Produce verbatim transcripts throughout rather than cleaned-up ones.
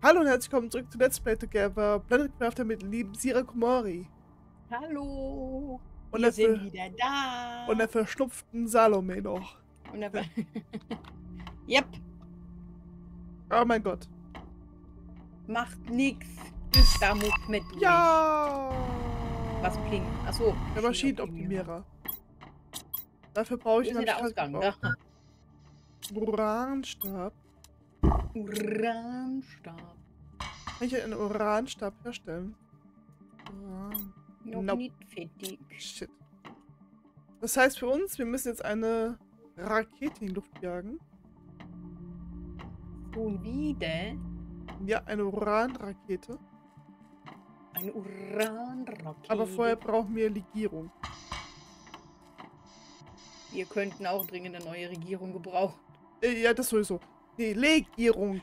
Hallo und herzlich willkommen zurück zu Let's Play Together Planet Crafter mit lieben Sira Komori. Hallo. Und wir sind wieder da. Und der verschnupften Salome noch. Und der Yep. Oh mein Gott. Macht nix. Ist da mit. Ja. Was blinkt? Achso. Der Maschinenoptimierer. Dafür brauche ich einen Ausgang. Uranstab. Uranstab. Kann ich einen Uranstab herstellen? Uran. Noch nope. Nicht fertig. Shit. Das heißt für uns, wir müssen jetzt eine Rakete in die Luft jagen. Und wieder? Ja, eine Uranrakete. Eine Uranrakete. Aber vorher brauchen wir Legierung. Wir könnten auch dringend eine neue Regierung gebrauchen. Ja, das sowieso. Nee, Legierung.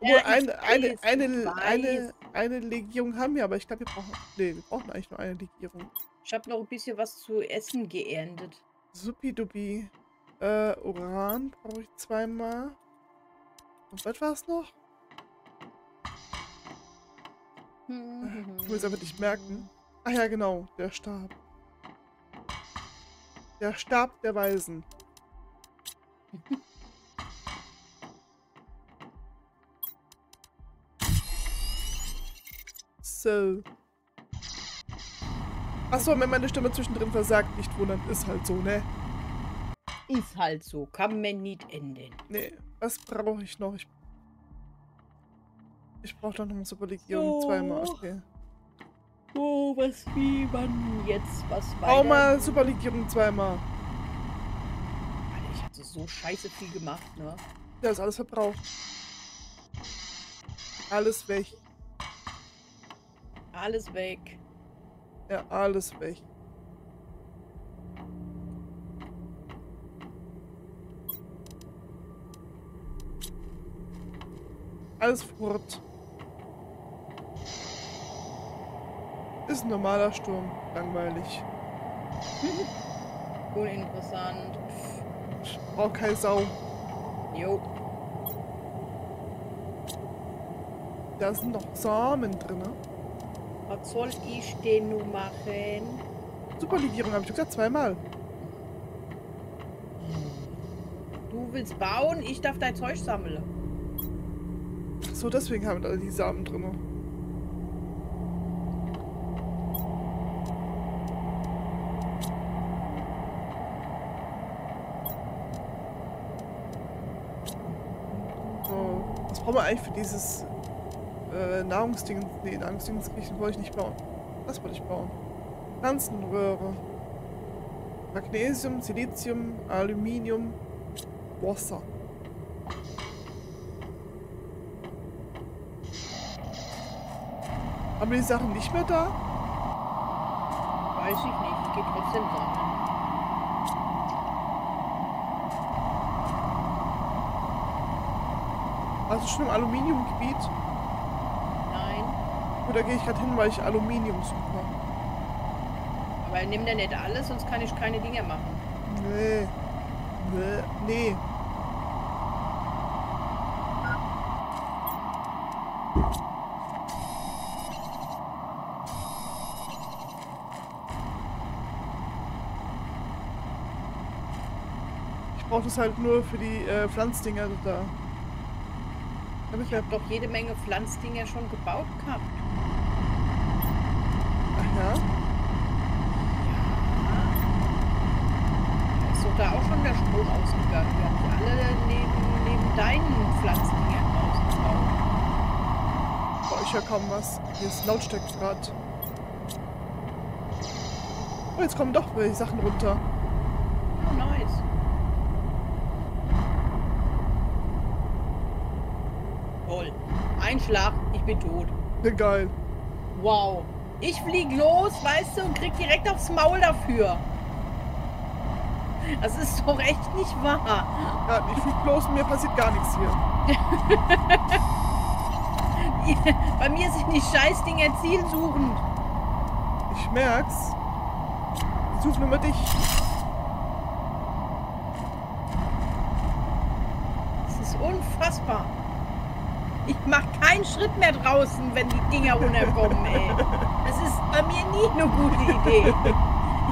Ja, eine, eine, eine, eine, eine Legierung haben wir, aber ich glaube, wir brauchen. Nee, wir brauchen eigentlich nur eine Legierung. Ich habe noch ein bisschen was zu essen geerntet. Suppidubi. Äh, Uran brauche ich zweimal. Und was war es noch? Hm. Ich will es aber nicht merken. Ach ja, genau, der Stab. Der Stab der Weisen. So. Achso, wenn meine Stimme zwischendrin versagt, nicht wundern, ist halt so, ne? Ist halt so, kann man nicht ändern. Nee, was brauche ich noch? Ich, ich brauche doch noch eine Superlegierung, so. Zweimal, okay. Oh, was wie man jetzt was weiter... Auch mal Superlegierung zweimal. Alter, ich hatte so scheiße viel gemacht, ne? Ja, ist alles verbraucht. Alles weg. Alles weg. Ja, alles weg. Alles fort. Ist ein normaler Sturm. Langweilig. Uninteressant. Braucht keine Sau. Jo. Da sind noch Samen drin. Was soll ich denn nun machen? Superlegierung habe ich gesagt, zweimal. Du willst bauen, ich darf dein Zeug sammeln. Ach so, deswegen haben wir alle die Samen drin. Was brauchen wir eigentlich für dieses äh, Nahrungsding? Nee, Nahrungsdingskirchen wollte ich nicht bauen. Das wollte ich bauen. Pflanzenröhre. Magnesium, Silizium, Aluminium, Wasser. Haben wir die Sachen nicht mehr da? Weiß ich nicht. Geht trotzdem sammeln. Also schon im Aluminiumgebiet? Nein. Oder gehe ich gerade hin, weil ich Aluminium suche? Aber nimm da nicht alles, sonst kann ich keine Dinge machen. Nee. Nee. Nee. Ich brauche das halt nur für die äh, Pflanzdinger da. Ich habe doch jede Menge Pflanzdinger schon gebaut gehabt. Ach ja? Ja. Da ist doch da auch schon der Strom ausgegangen. Wir haben die alle neben, neben deinen Pflanzdingern ausgebaut. Boah, ich höre kaum was. Hier ist Lautstärke gerade. Oh, jetzt kommen doch die Sachen runter. Oh, nice. Ein Schlag, ich bin tot. Geil. Wow. Ich flieg los, weißt du, und krieg direkt aufs Maul dafür. Das ist doch echt nicht wahr. Ja, ich flieg los und mir passiert gar nichts hier. Bei mir sind die Scheißdinger zielsuchend. Ich merk's. Ich suche nur mal dich. Das ist unfassbar. Ich mach keinen Schritt mehr draußen, wenn die Dinger runterkommen, ey. Das ist bei mir nie eine gute Idee.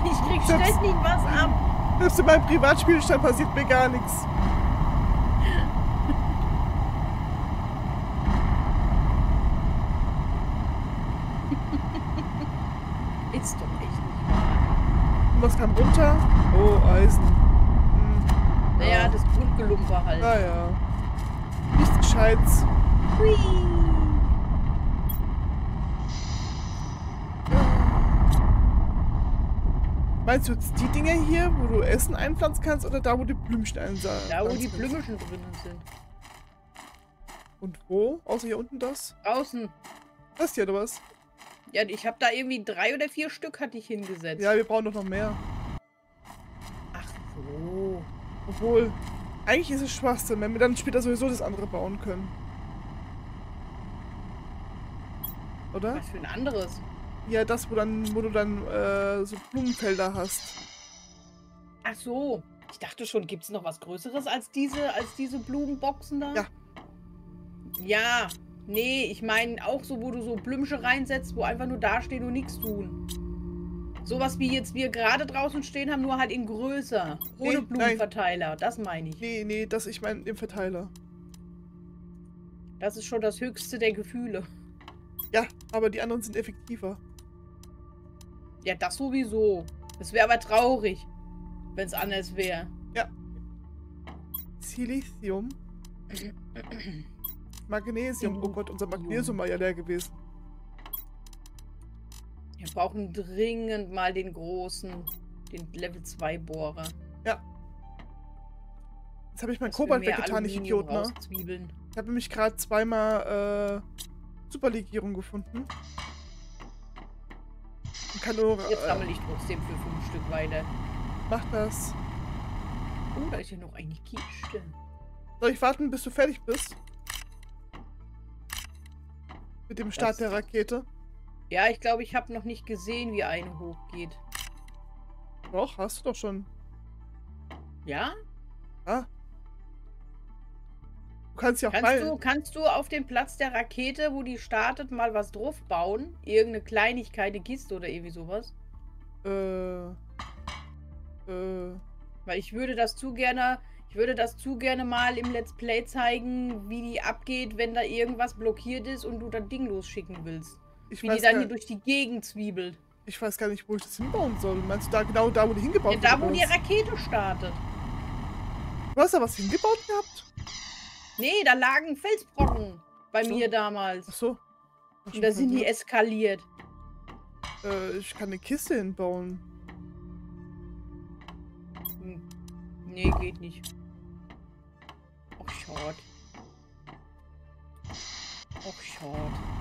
Ich krieg schnell nicht was ab. Selbst in meinem Privatspielstand passiert mir gar nichts. Ist doch echt nicht wahr. Was kam runter? Oh, Eisen. Hm. Naja, ja. Das Grundgelumper halt. Naja. Nichts Gescheites. Hui. Meinst du jetzt die Dinger hier, wo du Essen einpflanzen kannst, oder da, wo die Blümchen einsammeln? Da, wo die Blümchen drinnen sind. Und wo? Außer hier unten das? Außen. Das hier, oder was? Ja, ich habe da irgendwie drei oder vier Stück hatte ich hingesetzt. Ja, wir brauchen doch noch mehr. Ach so. Obwohl, eigentlich ist es Schwachsinn, wenn wir dann später sowieso das andere bauen können. Oder? Was für ein anderes? Ja, das, wo, dann, wo du dann äh, so Blumenfelder hast. Ach so. Ich dachte schon, gibt es noch was Größeres als diese, als diese Blumenboxen da? Ja. Ja. Nee, ich meine auch so, wo du so Blümsche reinsetzt, wo einfach nur dastehen und nichts tun. Sowas wie jetzt wir gerade draußen stehen haben, nur halt in größer. Ohne nee, Blumenverteiler, nein. Das meine ich. Nee, nee, das ich meine im Verteiler. Das ist schon das höchste der Gefühle. Ja, aber die anderen sind effektiver. Ja, das sowieso. Es wäre aber traurig, wenn es anders wäre. Ja. Silicium. Magnesium. Oh Gott, unser Magnesium war ja leer gewesen. Wir brauchen dringend mal den großen, den Level zwei Bohrer. Ja. Jetzt habe ich mein Kobalt weggetan, ich Idiot, ne? Ich habe nämlich gerade zweimal äh, Superlegierung gefunden. Und kann nur, äh, Jetzt sammle ich trotzdem für fünf Stück weiter. Mach das. Oh, da ist ja noch eine Kiste. Soll ich warten, bis du fertig bist? Mit dem Start das der Rakete? Ja, ich glaube, ich habe noch nicht gesehen, wie eine hochgeht. Doch, hast du doch schon. Ja? Ah. Du kannst ja auch kannst du, kannst du auf dem Platz der Rakete, wo die startet, mal was drauf bauen? Irgendeine Kleinigkeit, eine Kiste oder irgendwie sowas? Äh. Äh. Weil ich würde das zu gerne... Ich würde das zu gerne mal im Let's Play zeigen, wie die abgeht, wenn da irgendwas blockiert ist und du das Ding losschicken willst. Ich wie die dann hier durch die Gegend zwiebelt. Ich weiß gar nicht, wo ich das hinbauen soll. Meinst du da genau da, wo die hingebaut wird? Ja, da, wo die Rakete startet. Du hast da was hingebaut gehabt? Nee, da lagen Felsbrocken bei mir damals. Ach so. Und da sind die eskaliert. Äh, ich kann eine Kiste hinbauen. Hm. Nee, geht nicht. Och, schade. Och, schade.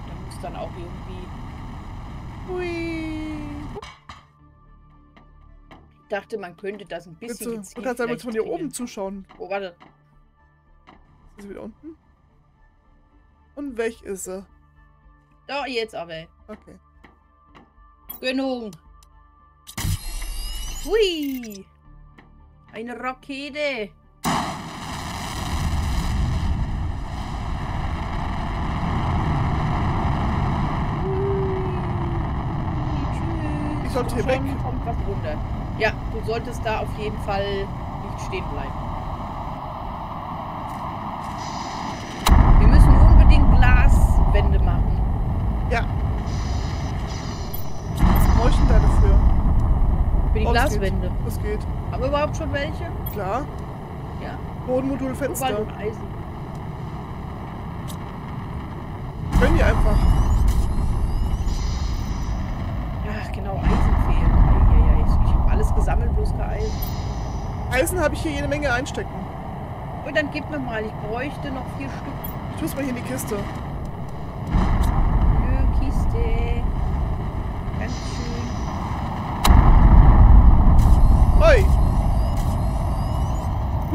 Da muss dann auch irgendwie... Hui. Ich dachte, man könnte das ein bisschen... Du kannst damit von hier oben zuschauen. Oh, warte. Ist sie wieder unten? Und weg ist sie. Doch, jetzt aber. Okay. Genug. Hui. Eine Rakete! Ich sollte hier weg. Kommt was runter. Ja, du solltest da auf jeden Fall nicht stehen bleiben. Wir müssen unbedingt Glaswände machen. Ja. Was bräuchte ich denn dafür? Für die oh, Glaswände. Das geht. Das geht. Aber überhaupt schon welche? Klar. Ja. Bodenmodul, Fenster. Kobalt und Eisen. Können die einfach. Ach genau, Eisen fehlt. Eieiei. Ich habe alles gesammelt, bloß kein Eisen. Eisen habe ich hier jede Menge einstecken. Und dann gib mir mal, ich bräuchte noch vier Stück. Ich muss mal hier in die Kiste. Nö, Kiste. Ganz schön. Oi!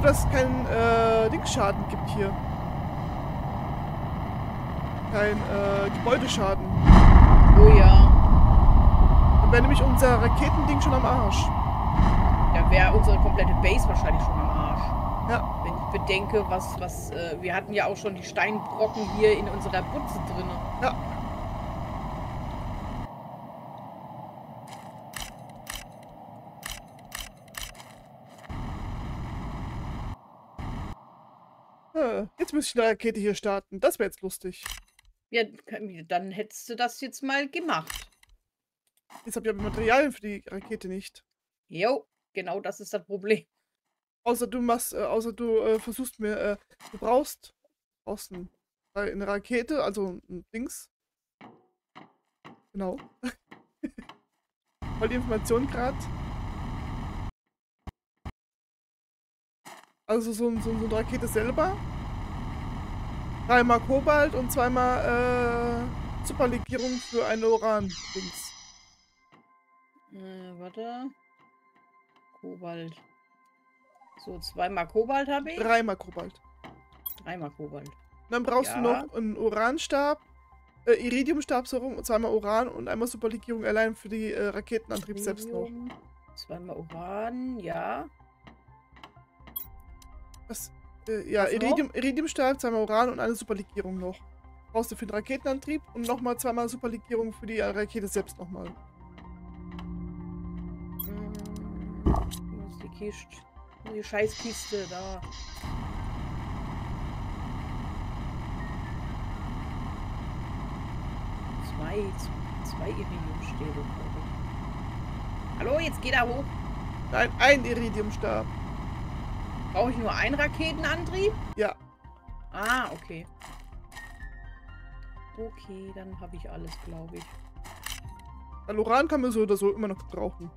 Dass es keinen äh, Dingsschaden gibt hier. Kein äh, Gebäudeschaden. Oh ja. Dann wäre nämlich unser Raketending schon am Arsch. Da wäre unsere komplette Base wahrscheinlich schon am Arsch. Ja. Wenn bedenke, was, was, äh, wir hatten ja auch schon die Steinbrocken hier in unserer Butze drin. Ja. Ja, jetzt müsste ich eine Rakete hier starten. Das wäre jetzt lustig. Ja, dann hättest du das jetzt mal gemacht. Jetzt habe ich aber Materialien für die Rakete nicht. Jo, genau das ist das Problem. Außer du machst, äh, außer du äh, versuchst mir, äh, du brauchst, brauchst ein, äh, eine Rakete, also ein Dings. Genau. Voll die Information gerade. Also so, so, so eine Rakete selber. Dreimal Kobalt und zweimal äh, Superlegierung für eine Uran-Dings. Äh, warte. Kobalt. So, zweimal Kobalt habe ich. Dreimal Kobalt. Dreimal Kobalt. Und dann brauchst ja. du noch einen Uranstab, äh, Iridiumstab so rum, zweimal Uran und einmal Superlegierung allein für die äh, Raketenantrieb Iridium, selbst noch. Zweimal Uran, ja. Was? Äh, ja, Iridium, Iridiumstab, zweimal Uran und eine Superlegierung noch. Brauchst du für den Raketenantrieb und nochmal zweimal Superlegierung für die äh, Rakete selbst nochmal. Hm. Was ist die Kiste? Die Scheißkiste da. Zwei, zwei Iridiumstäbe, glaube ich. Hallo, jetzt geht er hoch. Nein, ein Iridiumstab. Brauche ich nur einen Raketenantrieb? Ja. Ah, okay. Okay, dann habe ich alles, glaube ich. An Uran kann man so oder so immer noch brauchen.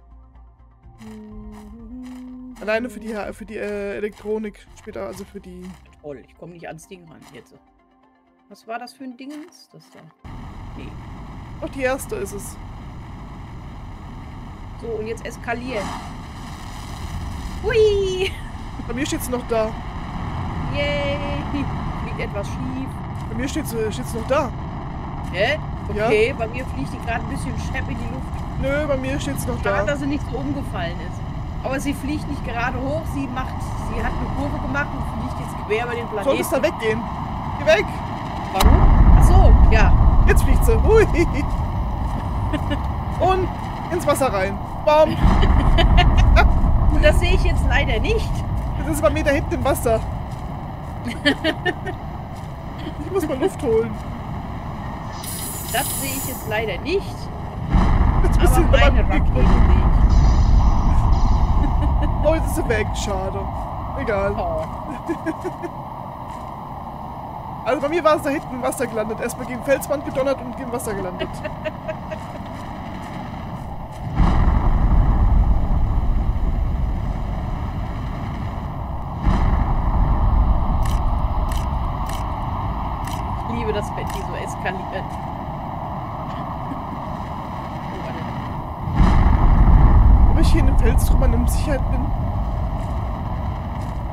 Alleine für die, für die äh, Elektronik später, also für die... Toll, ich komme nicht ans Ding ran jetzt. Was war das für ein Dingens? Das da? Nee. Doch, die erste ist es. So, und jetzt eskalieren. Hui! Bei mir steht's noch da. Yay! Fliegt etwas schief. Bei mir steht's, steht's noch da. Hä? Okay, ja. Bei mir fliegt die gerade ein bisschen schepp in die Luft. Nö, bei mir steht's noch da. Schade, dass sie nicht so umgefallen ist. Aber sie fliegt nicht gerade hoch, sie macht, sie hat eine Kurve gemacht und fliegt jetzt quer über den Planeten. Solltest da weggehen. Geh weg! Warum? Achso, ja. Jetzt fliegt sie. Hui. Und ins Wasser rein. Baum. Das sehe ich jetzt leider nicht. Das ist bei mir da hinten im Wasser. Ich muss mal Luft holen. Das sehe ich jetzt leider nicht. Jetzt bist aber du meine Rakete nicht. Oh, jetzt ist sie weg. Schade. Egal. Oh. Also bei mir war es da hinten im Wasser gelandet. Erstmal gegen Felswand gedonnert und gegen Wasser gelandet. Ich liebe das Bett, die so eskaliert. Ob ich hier in einem Felstrümmern in Sicherheit bin?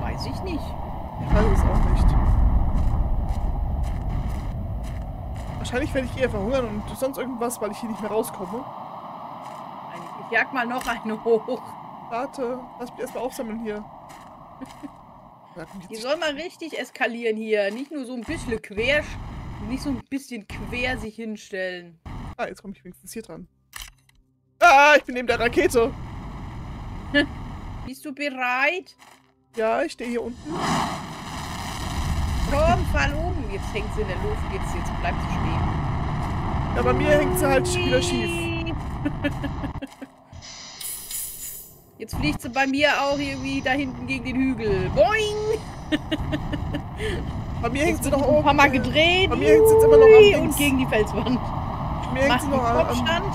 Weiß ich nicht. Ich weiß es auch nicht. Wahrscheinlich werde ich eher verhungern und sonst irgendwas, weil ich hier nicht mehr rauskomme. Ich jag mal noch eine hoch. Warte, lass mich erstmal aufsammeln hier. Die soll mal richtig eskalieren hier. Nicht nur so ein bisschen quer, nicht so ein bisschen quer sich hinstellen. Ah, jetzt komme ich wenigstens hier dran. Ah, ich bin neben der Rakete. Bist du bereit? Ja, ich stehe hier unten. Komm, fall um. Jetzt hängt sie in der Luft. Jetzt, jetzt bleibt sie stehen. Ja, bei mir hängt sie halt wieder schief. Jetzt fliegt sie bei mir auch irgendwie da hinten gegen den Hügel. Boing! Bei mir hängt sie noch oben. Ein paar Mal gedreht. Bei mir hängt sie jetzt immer noch am Dings. Und gegen die Felswand. Bei mir hängt sie noch am Kopfstand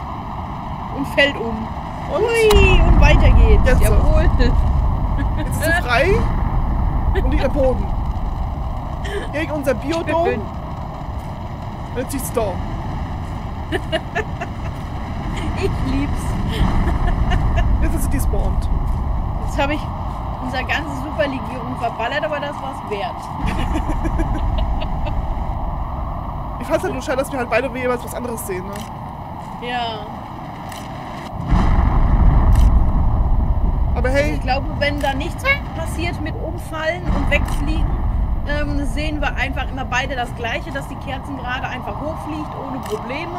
und fällt um. Und? Ui, und weiter geht's. Jetzt Jawohl. So. Jetzt ist sie frei und liegt am Boden. Gegen unser Biodom. Schön. Und jetzt liegt's da. Ich lieb's. Jetzt ist sie despawned. Jetzt habe ich unsere ganze Superlegierung verballert, aber das war's wert. Ich fand's halt nur schade, dass wir halt beide jeweils was anderes sehen, ne? Ja. Aber hey. Also ich glaube, wenn da nichts passiert mit Umfallen und Wegfliegen, ähm, sehen wir einfach immer beide das Gleiche, dass die Kerzen gerade einfach hochfliegt, ohne Probleme.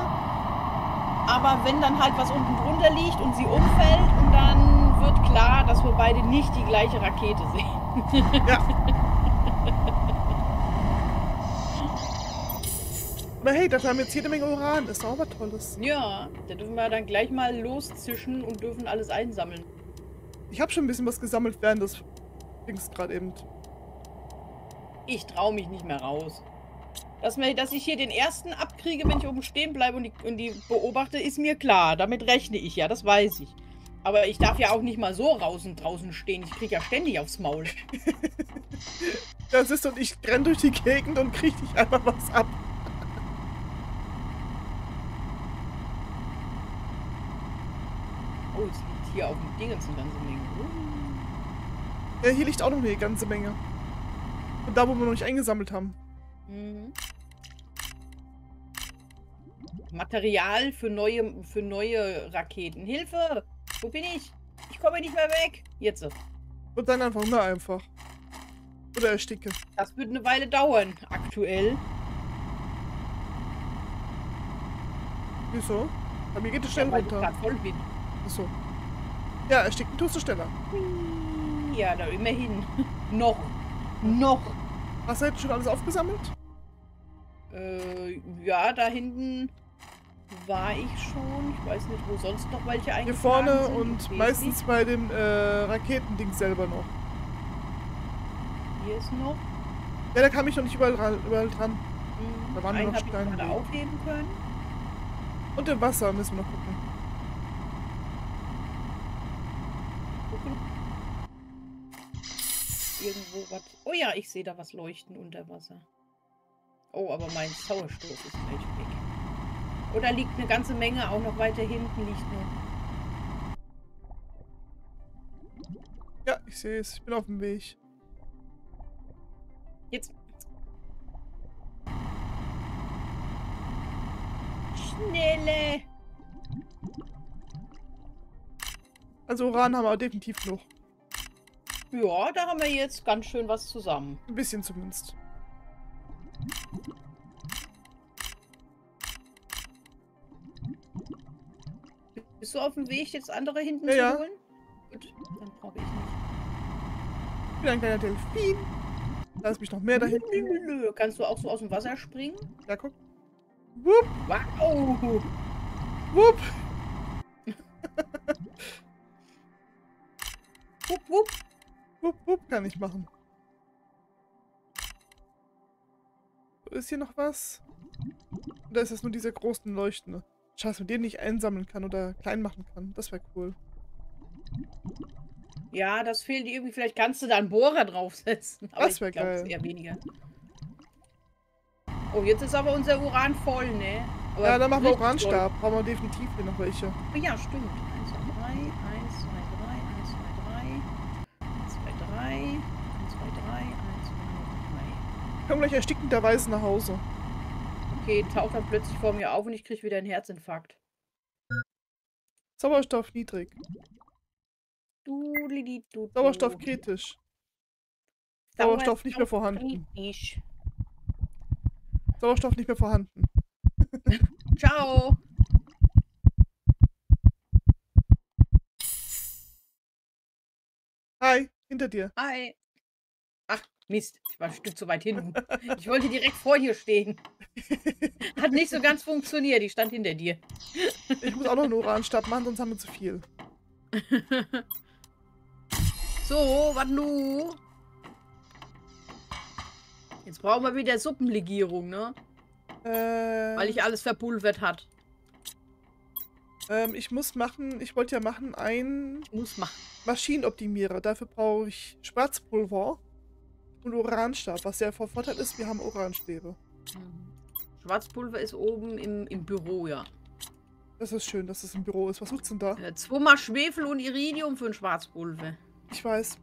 Aber wenn dann halt was unten drunter liegt und sie umfällt, und dann wird klar, dass wir beide nicht die gleiche Rakete sehen. Ja. Aber hey, dafür haben wir jetzt jede Menge Uran. Das ist auch was Tolles. Ja, da dürfen wir dann gleich mal loszischen und dürfen alles einsammeln. Ich habe schon ein bisschen was gesammelt während des Dings gerade eben. Ich traue mich nicht mehr raus. Dass, mir, dass ich hier den ersten abkriege, wenn ich oben stehen bleibe und die, und die beobachte, ist mir klar. Damit rechne ich ja, das weiß ich. Aber ich darf ja auch nicht mal so raus und draußen stehen. Ich kriege ja ständig aufs Maul. Das ist, und ich renne durch die Gegend und kriege dich einfach was ab. Oh, es liegt hier auf dem Dingens eine ganze Menge. Oh. Ja, hier liegt auch noch eine ganze Menge. Und da, wo wir noch nicht eingesammelt haben. Mhm. Material für neue, für neue Raketen. Hilfe! Wo bin ich? Ich komme nicht mehr weg. Jetzt. Und dann einfach, na einfach. Oder ersticke. Das wird eine Weile dauern, aktuell. Wieso? Bei mir geht es schnell ja, runter. Weil ich voll bin. Achso. Ja, ersticken tust du schneller. Ja, da immerhin. Noch. Noch. Hast du jetzt schon alles aufgesammelt? Äh, ja, da hinten war ich schon. Ich weiß nicht, wo sonst noch welche eingetragen sind. Hier vorne und meistens bei dem äh, Raketending selber noch. Hier ist noch. Ja, da kam ich noch nicht überall, überall dran. Mhm. Da waren nur noch Steine. Einen habe ich gerade aufheben können. Und im Wasser müssen wir noch gucken. Irgendwo was. Oh ja, ich sehe da was leuchten unter Wasser. Oh, aber mein Sauerstoff ist gleich weg. Oder liegt eine ganze Menge auch noch weiter hinten, liegt nur. Ja, ich sehe es. Ich bin auf dem Weg. Jetzt. Schnelle! Also Uran haben wir definitiv noch. Ja, da haben wir jetzt ganz schön was zusammen. Ein bisschen zumindest. Bist du auf dem Weg, jetzt andere hinten ja, zu ja. holen? Gut, dann brauche ich nicht. Ich bin ein kleiner Delfin. Da ist mich noch mehr dahin. Kannst du auch so aus dem Wasser springen? Ja, guck. Wupp. Wow. Wupp. Wupp, wupp. Wupp, wupp, kann ich machen. Ist hier noch was? Oder ist das nur diese großen Leuchtende? Scheiße, mit denen ich einsammeln kann oder klein machen kann. Das wäre cool. Ja, das fehlt irgendwie. Vielleicht kannst du da einen Bohrer draufsetzen. Aber das wäre geil. Eher weniger. Oh, jetzt ist aber unser Uran voll, ne? Aber ja, dann machen wir Uranstab. Voll. Brauchen wir definitiv hier noch welche. Oh, ja, stimmt. eins, zwei, drei, eins, zwei, drei, eins, zwei, drei, eins, zwei, drei, eins, zwei, drei. Komm gleich erstickend der Weißen nach Hause. Okay, taucht dann plötzlich vor mir auf und ich krieg wieder einen Herzinfarkt. Sauerstoff niedrig. Du, li, du, du. Sauerstoff kritisch. Sauerstoff, Sauerstoff nicht mehr vorhanden. Kritisch. Sauerstoff nicht mehr vorhanden. Ciao. Hi, hinter dir. Hi. Ach, Mist, ich war ein Stück zu weit hin. Ich wollte direkt vor dir stehen. Hat nicht so ganz funktioniert, ich stand hinter dir. Ich muss auch noch einen Uranstab machen, sonst haben wir zu viel. So, was nu? Jetzt brauchen wir wieder Suppenlegierung, ne? Ähm, Weil ich alles verpulvert hat. Ähm, ich muss machen, ich wollte ja machen ein... Ich muss machen. Maschinenoptimierer. Dafür brauche ich Schwarzpulver und Uranstab, was ja vor Vorteil ist, wir haben Oranstäbe. Schwarzpulver ist oben im, im Büro, ja. Das ist schön, dass es im Büro ist. Was sucht's denn da? Äh, Zwummer, Schwefel und Iridium für ein Schwarzpulver. Ich weiß.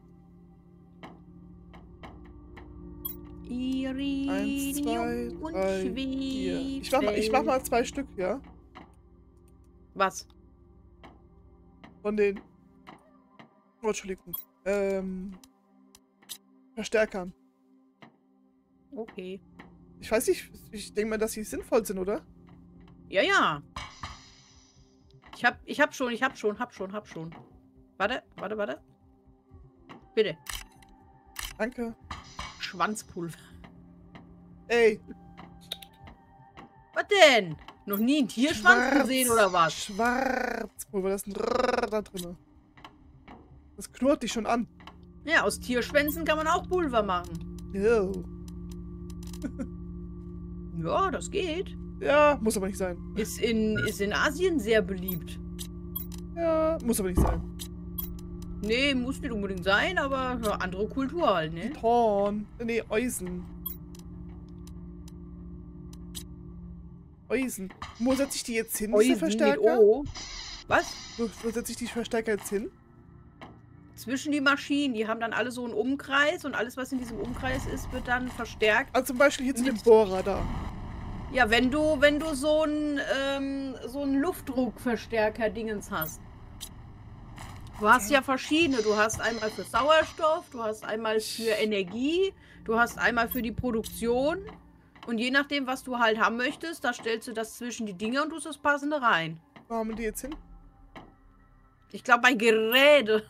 Iridium Eins, zwei, und drei, Schwefel. Ich mach, mal, ich mach mal zwei Stück, ja? Was? Von den... Oh, Entschuldigung. Ähm. Verstärkern. Okay. Ich weiß nicht, ich denke mal, dass sie sinnvoll sind, oder? Ja, ja. Ich hab, ich hab schon, ich hab schon, hab schon, hab schon. Warte, warte, warte. Bitte. Danke. Schwanzpulver. Ey. Was denn? Noch nie einen Tierschwanz Schwarz, gesehen, oder was? Schwarzpulver, das ist ein Rrrr da drin. Das knurrt dich schon an. Ja, aus Tierschwänzen kann man auch Pulver machen. Yo. Ja, das geht. Ja, muss aber nicht sein. Ist in, ist in Asien sehr beliebt. Ja, muss aber nicht sein. Nee, muss nicht unbedingt sein, aber ja, andere Kultur halt, ne? Torn. Nee, Eisen. Eisen. Wo setze ich die jetzt hin, diese Verstärker? Oh. Was? Wo, wo setze ich die Verstärker jetzt hin? Zwischen die Maschinen. Die haben dann alle so einen Umkreis und alles, was in diesem Umkreis ist, wird dann verstärkt. Also zum Beispiel jetzt mit dem Bohrer da. Ja, wenn du, wenn du so einen ähm, so einen Luftdruckverstärker-Dingens hast. Du hast ja verschiedene. Du hast einmal für Sauerstoff, du hast einmal für Energie, du hast einmal für die Produktion. Und je nachdem, was du halt haben möchtest, da stellst du das zwischen die Dinger und tust das Passende rein. Wo haben wir die jetzt hin? Ich glaube, bei Geräte.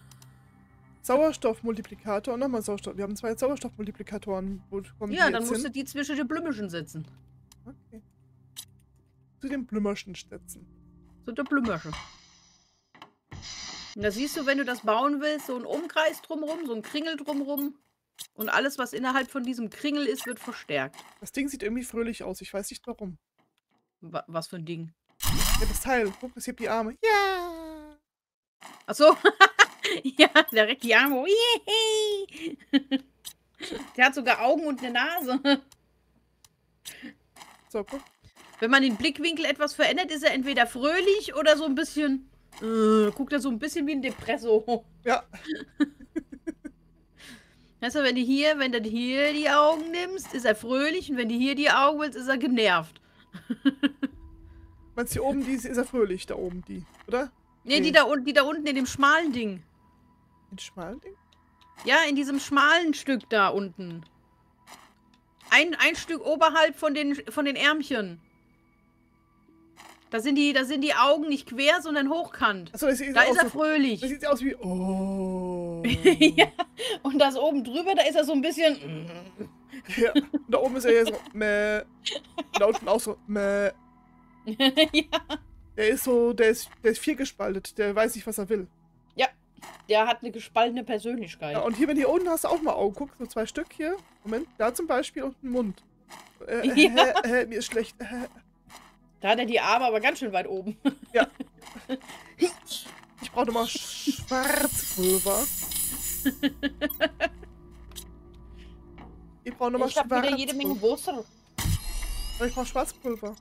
Sauerstoffmultiplikator und nochmal Sauerstoff. Wir haben zwei Sauerstoffmultiplikatoren. Wo kommen ja, die dann musst hin? Du die zwischen den Blümischen setzen. Okay. Zu den Blümischen setzen. Zu den Blümischen. Und da siehst du, wenn du das bauen willst, so einen Umkreis drumherum, so einen Kringel drumherum. Und alles, was innerhalb von diesem Kringel ist, wird verstärkt. Das Ding sieht irgendwie fröhlich aus. Ich weiß nicht warum. Wa was für ein Ding? Ja, das Teil. Guck, das hebt die Arme. Ja! Ach so. Ja, der reckt die Arme. Der hat sogar Augen und eine Nase. So, guck. Wenn man den Blickwinkel etwas verändert, ist er entweder fröhlich oder so ein bisschen... Äh, guckt er so ein bisschen wie ein Depresso. Ja. Weißt du, wenn du hier, wenn du hier die Augen nimmst, ist er fröhlich. Und wenn du hier die Augen willst, ist er genervt. Meinst du, hier oben die ist, ist er fröhlich? Da oben die, oder? Nee, nee. Die, da, die da unten in dem schmalen Ding. In dem schmalen Ding? Ja, in diesem schmalen Stück da unten. Ein, ein Stück oberhalb von den, von den Ärmchen. Da sind, die, da sind die Augen nicht quer, sondern hochkant. Achso, das sieht da ist er so, fröhlich. Das sieht aus wie... Oh. Ja. Und das oben drüber, da ist er so ein bisschen... Ja. Und da oben ist er ja so... Mäh. Und da unten auch so... Mäh. Ja. Der ist so... Der ist, der ist viergespaltet. Der weiß nicht, was er will. Ja. Der hat eine gespaltene Persönlichkeit. Ja, und hier, wenn hier unten hast du auch mal Augen. Guck, so zwei Stück hier. Moment. Da zum Beispiel und einen Mund. Äh, ja. äh, äh, mir ist schlecht. Äh. Da hat er die Arme aber ganz schön weit oben. Ja. Ich brauche nochmal Schwarzpulver. Ich brauche nochmal Schwarzpulver. Ich habe wieder jede Menge Wasser. Aber ich brauche Schwarzpulver.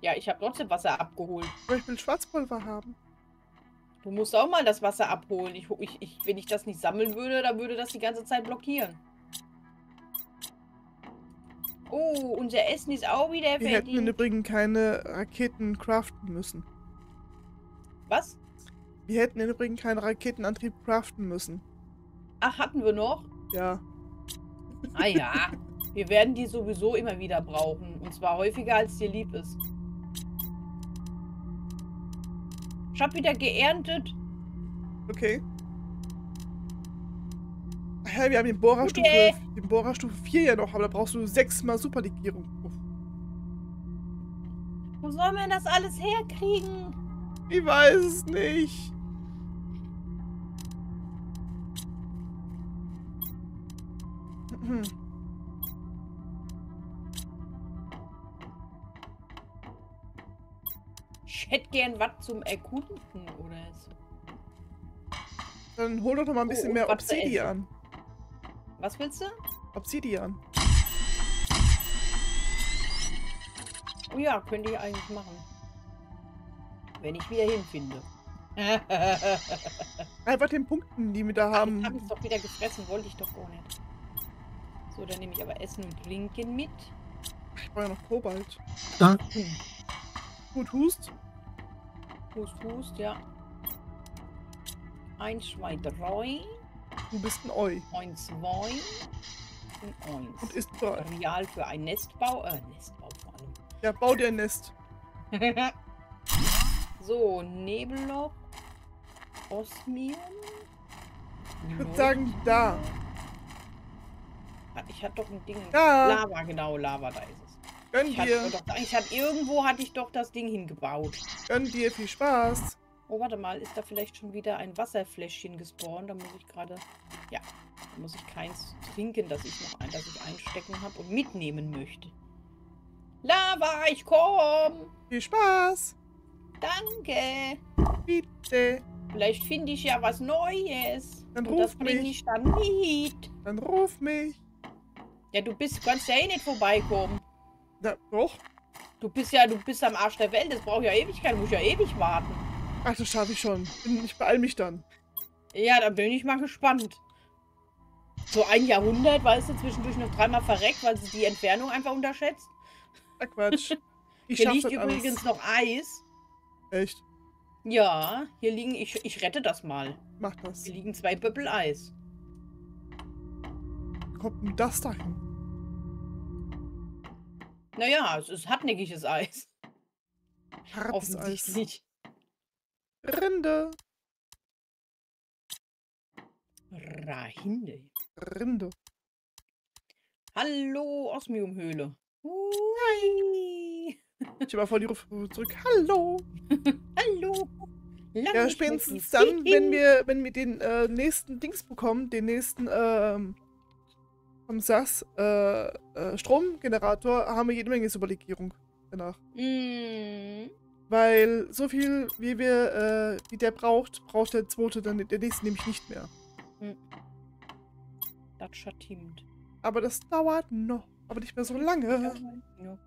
Ja, ich habe trotzdem Wasser abgeholt. Aber ich will Schwarzpulver haben. Du musst auch mal das Wasser abholen. Ich, ich, ich, wenn ich das nicht sammeln würde, dann würde das die ganze Zeit blockieren. Oh, unser Essen ist auch wieder fertig. Wir hätten im Übrigen keine Raketen craften müssen. Was? Wir hätten im Übrigen keinen Raketenantrieb craften müssen. Ach, hatten wir noch? Ja. Ah ja, wir werden die sowieso immer wieder brauchen. Und zwar häufiger, als dir lieb ist. Ich hab wieder geerntet. Okay. Ach ja, wir haben den Bohrerstufe, okay. Den Bohrerstufe vier ja noch, aber da brauchst du sechsmal Superlegierung. Wo soll man das alles herkriegen? Ich weiß es nicht. Hm. Ich hätte gern was zum Erkunden oder so. Dann hol doch noch mal ein bisschen oh, mehr Obsidian. Was willst du? Obsidian. Oh ja, könnte ich eigentlich machen. Wenn ich wieder hinfinde. Einfach den Punkten, die wir da haben. Ich hab es doch wieder gefressen, wollte ich doch gar nicht. So, dann nehme ich aber Essen und Trinken mit. Ich brauche ja noch Kobalt. Ah. Hm. Gut, hust. Hust, hust, ja. eins, zwei, drei. Du bist ein Oi. eins, zwei. eins. Und ist da. Real für ein Nestbau. Äh, Nestbau vor allem. Ja, bau dir ein Nest. So, Nebelloch. Osmium. Ich würde sagen, da. Ich hatte doch ein Ding. Da. Lava, genau, Lava, da ist es. Gönn ich dir. Hatte doch, ich hatte, irgendwo hatte ich doch das Ding hingebaut. Gönn dir, viel Spaß. Oh, warte mal, ist da vielleicht schon wieder ein Wasserfläschchen gespawnt? Da muss ich gerade... Ja, da muss ich keins trinken, dass ich noch ein, dass ich einstecken habe und mitnehmen möchte. Lava, ich komm! Viel Spaß! Danke! Bitte! Vielleicht finde ich ja was Neues. Dann ruf das bringe ich dann mit. Dann ruf mich. Ja, du bist, kannst ja eh nicht vorbeikommen. Na, doch. Du bist ja, du bist am Arsch der Welt. Das braucht ja Ewigkeit. Muss ja ewig warten. Ach, das schaffe ich schon. Ich beeil mich dann. Ja, dann bin ich mal gespannt. So ein Jahrhundert, weißt du, zwischendurch noch dreimal verreckt, weil sie die Entfernung einfach unterschätzt. Ach, Quatsch. Ich Hier liegt übrigens alles. Noch Eis. Echt? Ja, hier liegen... Ich, ich rette das mal. Mach das. Hier liegen zwei Böppel Eis. Wie kommt denn das da hin? Naja, es ist hartnäckiges Eis. Hartes Eis. Nicht. Rinde. Rahinde. Rinde. Hallo, Osmiumhöhle. Hui. Ich war voll die Rufe zurück. Hallo. Hallo. Lange ja, spätestens dann, wenn wir, wenn wir den äh, nächsten Dings bekommen, den nächsten ähm, vom S A S äh, äh, Stromgenerator, haben wir jede Menge Superlegierung danach. Mm. Weil so viel, wie wir, äh, wie der braucht, braucht der zweite dann, der nächste nämlich nicht mehr. Mm. Das schattimt. Aber das dauert noch, aber nicht mehr so lange. Ja.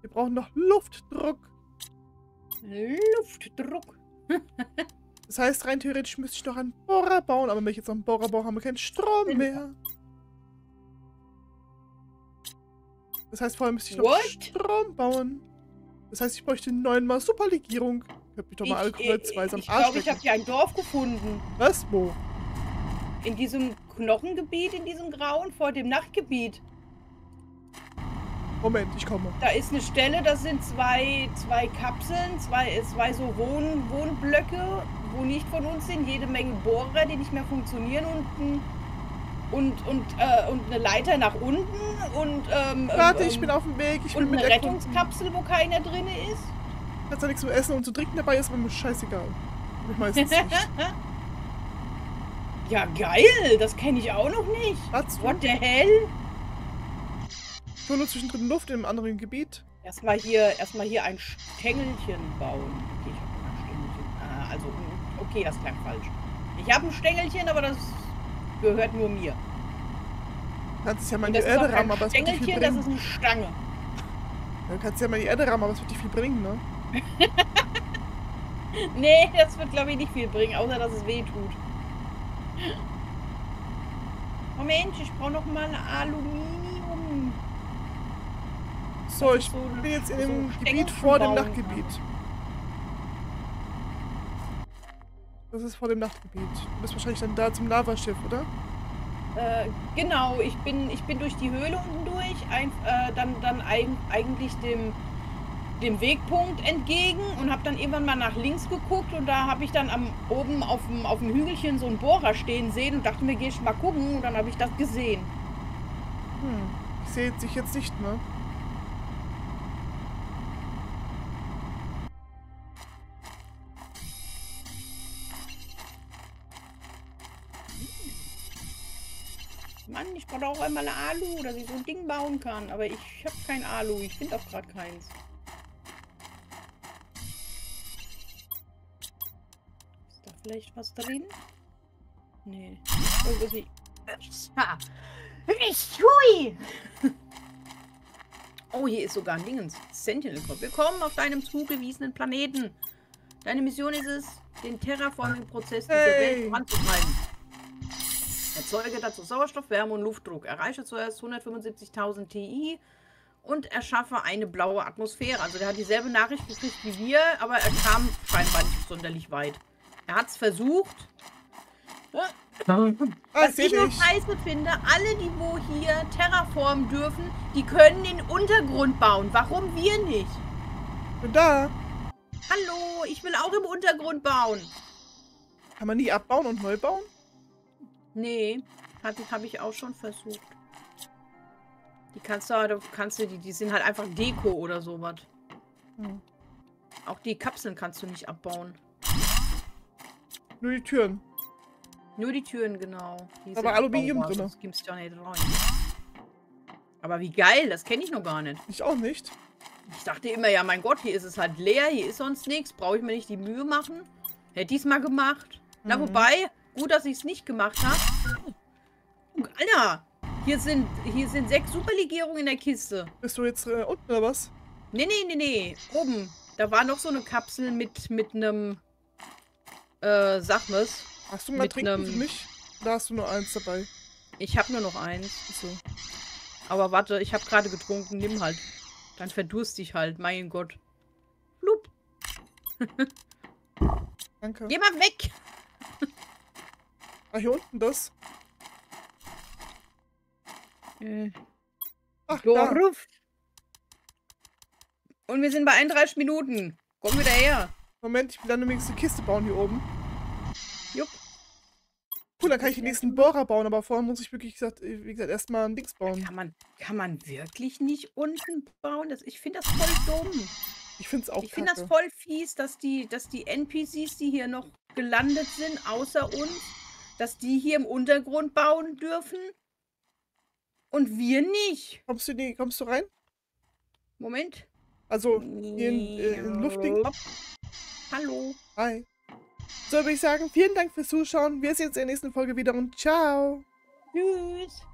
Wir brauchen noch Luftdruck. Luftdruck. Das heißt, rein theoretisch müsste ich noch einen Bohrer bauen, aber wenn ich jetzt noch einen Bohrer baue, haben wir keinen Strom mehr. Das heißt, vorher müsste ich noch What? Strom bauen. Das heißt, ich bräuchte neunmal Superlegierung. Ich hab mich doch mal alle kreuzweise am Arsch. Ich glaube, ich habe hier ein Dorf gefunden. Was? Wo? In diesem Knochengebiet, in diesem Grauen, vor dem Nachtgebiet. Moment, ich komme. Da ist eine Stelle, das sind zwei, zwei Kapseln, zwei, zwei so Wohn, Wohnblöcke, wo nicht von uns sind, jede Menge Bohrer, die nicht mehr funktionieren und, und, und, äh, und eine Leiter nach unten und... Ähm, Warte, ähm, ich bin auf dem Weg. Ich und bin mit eine Rettungskapsel, wo keiner drin ist. Dass da nichts zu essen und zu trinken dabei ist, aber mir scheißegal. Ich meistens nicht. Ja, geil, das kenne ich auch noch nicht. Was? What the hell? Nur zwischendrin Luft im anderen Gebiet. Erstmal hier, erstmal hier ein Stängelchen bauen. Okay, ich habe ein Stängelchen. Ah, also, okay, das klang falsch. Ich habe ein Stängelchen, aber das gehört nur mir. Kannst es ja mal in die Erde rammen, aber es wird nicht viel bringen. Das ist eine Stange. Ja, du kannst ja mal in die Erde rammen, aber es wird nicht viel bringen, ne? Nee, das wird, glaube ich, nicht viel bringen, außer dass es weh tut. Oh Mensch, ich brauche noch mal eine Aluminium. So, ich so bin jetzt in so dem Stecken Gebiet vor dem Nachtgebiet. Das ist vor dem Nachtgebiet. Du bist wahrscheinlich dann da zum Lavaschiff, oder? Äh, genau, ich bin, ich bin durch die Höhle unten durch, ein, äh, dann, dann ein, eigentlich dem, dem Wegpunkt entgegen und habe dann irgendwann mal nach links geguckt und da habe ich dann am, oben auf dem, auf dem Hügelchen so einen Bohrer stehen sehen und dachte mir, geh ich mal gucken und dann habe ich das gesehen. Hm, ich sehe dich jetzt nicht, ne? Mann, ich brauche auch einmal eine Alu, dass ich so ein Ding bauen kann. Aber ich habe kein Alu. Ich finde auch gerade keins. Ist da vielleicht was drin? Nee. Irgendwie. Hui! Oh, hier ist sogar ein Dingens. Sentinel-Kopf. Willkommen auf deinem zugewiesenen Planeten. Deine Mission ist es, den Terraforming-Prozess dieser hey. Welt voranzutreiben. Erzeuge dazu Sauerstoff, Wärme und Luftdruck. Erreiche zuerst hundertfünfundsiebzigtausend T I und erschaffe eine blaue Atmosphäre. Also der hat dieselbe Nachricht gekriegt wie wir, aber er kam scheinbar nicht sonderlich weit. Er hat es versucht. Was ich nur scheiße finde, alle, die wo hier terraformen dürfen, die können den Untergrund bauen. Warum wir nicht? Da. Hallo, ich will auch im Untergrund bauen. Kann man nicht abbauen und neu bauen? Nee, habe ich auch schon versucht. Die kannst du, kannst du die, die sind halt einfach Deko oder sowas. Hm. Auch die Kapseln kannst du nicht abbauen. Nur die Türen. Nur die Türen, genau. Die aber Aluminium drin. Das gibt's ja nicht rein. Aber wie geil, das kenne ich noch gar nicht. Ich auch nicht. Ich dachte immer, ja mein Gott, hier ist es halt leer, hier ist sonst nichts. Brauche ich mir nicht die Mühe machen. Hätte ich es mal gemacht. Mhm. Na wobei, gut, dass ich es nicht gemacht habe. Alter, hier sind, hier sind sechs Superlegierungen in der Kiste. Bist du jetzt äh, unten oder was? Nee, nee, nee, nee. Oben. Da war noch so eine Kapsel mit mit einem... Äh, sag mal's. Hast du mal trinken für mich? Da hast du nur eins dabei. Ich habe nur noch eins. So. Aber warte, ich habe gerade getrunken. Nimm halt. Dann verdurst ich halt. Mein Gott. Blub. Danke. Geh mal weg. Ach, hier unten das? Äh. Ach, da. Und wir sind bei einunddreißig Minuten. Komm wieder her. Moment, ich will dann eine nächste Kiste bauen hier oben. Jupp. Cool, dann kann ich den nächsten Bohrer bauen, aber vorher muss ich wirklich, wie gesagt, erstmal ein Dings bauen. Kann man, kann man wirklich nicht unten bauen? Das, ich finde das voll dumm. Ich finde es auch Ich finde das voll fies, dass die, dass die N P Cs, die hier noch gelandet sind, außer uns, dass die hier im Untergrund bauen dürfen. Und wir nicht. Kommst du, die, kommst du rein? Moment. Also, hier in, äh, in Luftding. Hallo. Hi. So würde ich sagen, vielen Dank fürs Zuschauen. Wir sehen uns in der nächsten Folge wieder und ciao. Tschüss.